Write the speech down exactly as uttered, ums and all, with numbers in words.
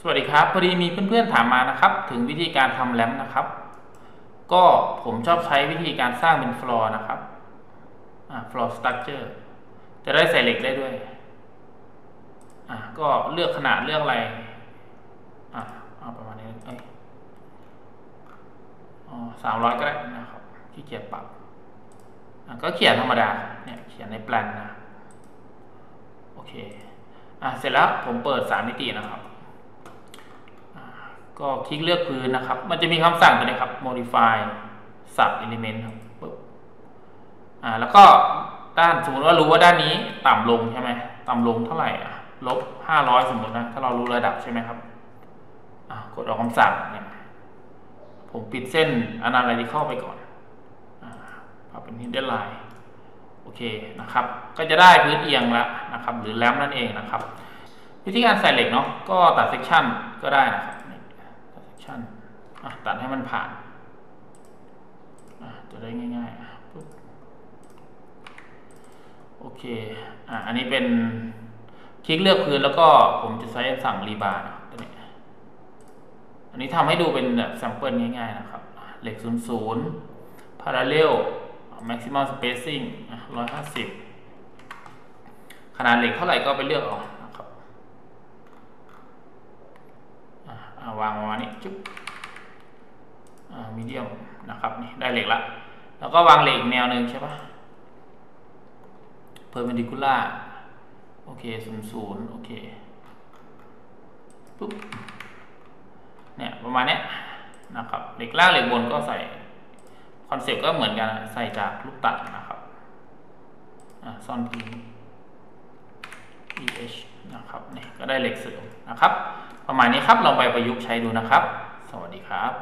สวัสดีครับพอดีมีเพื่อนๆถามมานะครับถึงวิธีการทำแรมนะครับก็ผมชอบใช้วิธีการสร้างเป็นฟลอร์นะครับอ่าฟลอร์สตรัคเจอร์จะได้ใส่เหล็กได้ด้วยอ่าก็เลือกขนาดเลือกอะไรอ่าเอาประมาณนี้เอ้ยอ๋อสามร้อยก็ได้นะครับที่เขียนปรับอ่าก็เขียนธรรมดาเนี่ยเขียนในแปลนนะโอเคอ่าเสร็จแล้วผมเปิดสามมิตินะครับก็คลิกเลือกพื้นนะครับมันจะมีคำสั่งตัวนี้ครับ modify sub element ครับปึ๊บอ่าแล้วก็ด้านสมมติว่ารู้ว่าด้านนี้ต่ำลงใช่ไหมต่ำลงเท่าไหร่อ่ะลบห้าร้อยสมมตินะถ้าเรารู้ระดับใช่ไหมครับอ่ากดออกคำสั่งเนี่ยผมปิดเส้น analytical ไปก่อนอ่าปรับเป็น hidden line โอเคนะครับก็จะได้พื้นเอียงละนะครับหรือแรมนั่นเองนะครับวิธีการใส่เหล็กเนาะก็ตัด section ก็ได้นะครับตัดให้มันผ่านจะได้ง่ายๆปุ๊บโอเคอ่ะอันนี้เป็นคลิกเลือกพื้นแล้วก็ผมจะใช้สั่งรีบาร์ตัวนี้อันนี้ทำให้ดูเป็นแบบแซมเปิลง่ายๆนะครับเหล็กศูนย์ศูนย์พาราเรลแม็กซิมัมสเปซิ่งร้อยห้าสิบขนาดเหล็กเท่าไหร่ก็ไปเลือกเอาวางมานี่จุ๊บมีเดียมนะครับนี่ได้เหล็กละแล้วก็วางเหล็กอีกแนวหนึ่งใช่ปะ perpendicular โอเคศูนย์ศูนย์โอเคปุ๊บเนี่ยประมาณเนี้ยนะครับเหล็กล่างเหล็กบนก็ใส่คอนเซ็ปต์ก็เหมือนกันใส่จากลูกตัดนะครับซ่อนพื้น eh นะครับนี่ก็ได้เหล็กเสริมนะครับประมาณนี้ครับลองไปประยุกต์ใช้ดูนะครับสวัสดีครับ